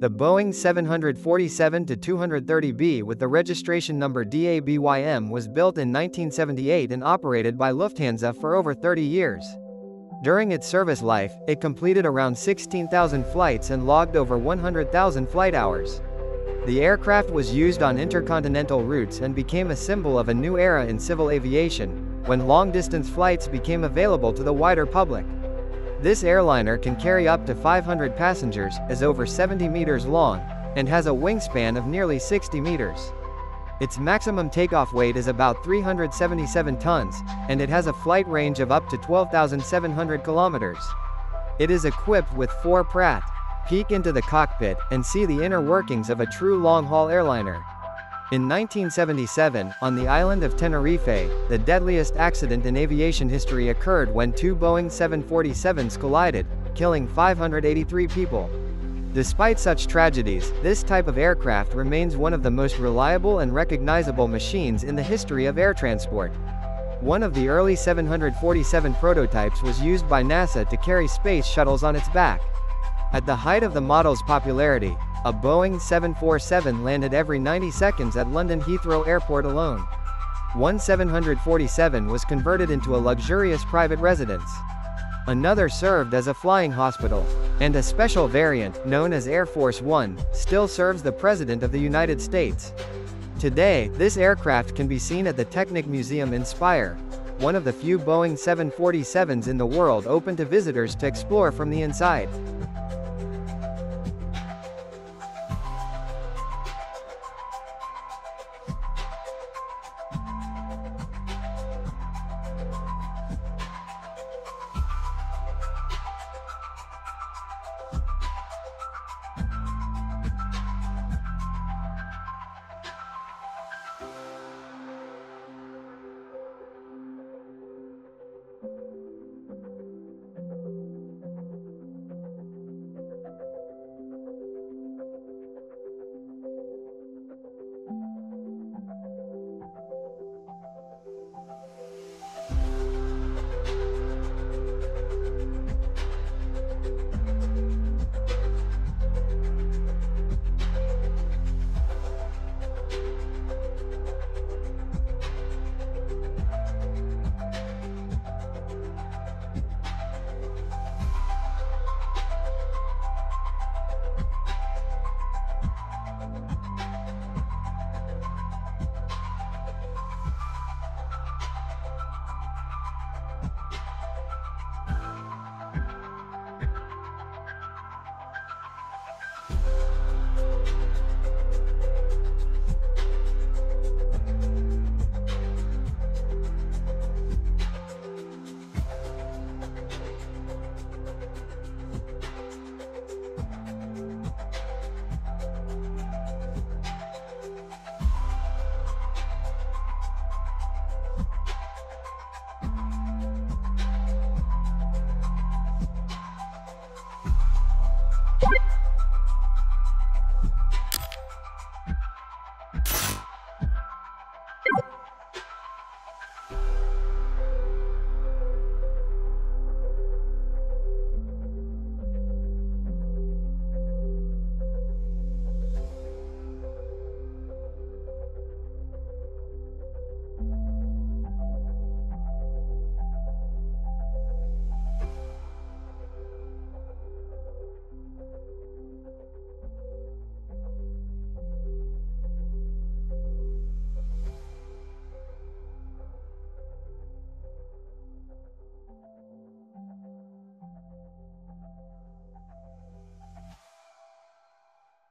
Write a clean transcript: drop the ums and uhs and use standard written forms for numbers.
the Boeing 747-230B with the registration number D-ABYM was built in 1978 and operated by Lufthansa for over 30 years. During its service life, it completed around 16,000 flights and logged over 100,000 flight hours. The aircraft was used on intercontinental routes and became a symbol of a new era in civil aviation, when long-distance flights became available to the wider public. This airliner can carry up to 500 passengers, is over 70 meters long, and has a wingspan of nearly 60 meters. Its maximum takeoff weight is about 377 tons, and it has a flight range of up to 12,700 kilometers. It is equipped with 4 Pratt. Peek into the cockpit and see the inner workings of a true long-haul airliner. In 1977, on the island of Tenerife, the deadliest accident in aviation history occurred when 2 Boeing 747s collided, killing 583 people. Despite such tragedies, this type of aircraft remains one of the most reliable and recognizable machines in the history of air transport. One of the early 747 prototypes was used by NASA to carry space shuttles on its back. At the height of the model's popularity, a Boeing 747 landed every 90 seconds at London Heathrow Airport alone. One 747 was converted into a luxurious private residence. Another served as a flying hospital, and a special variant, known as Air Force One, still serves the President of the United States. Today, this aircraft can be seen at the Technik Museum Speyer, one of the few Boeing 747s in the world open to visitors to explore from the inside.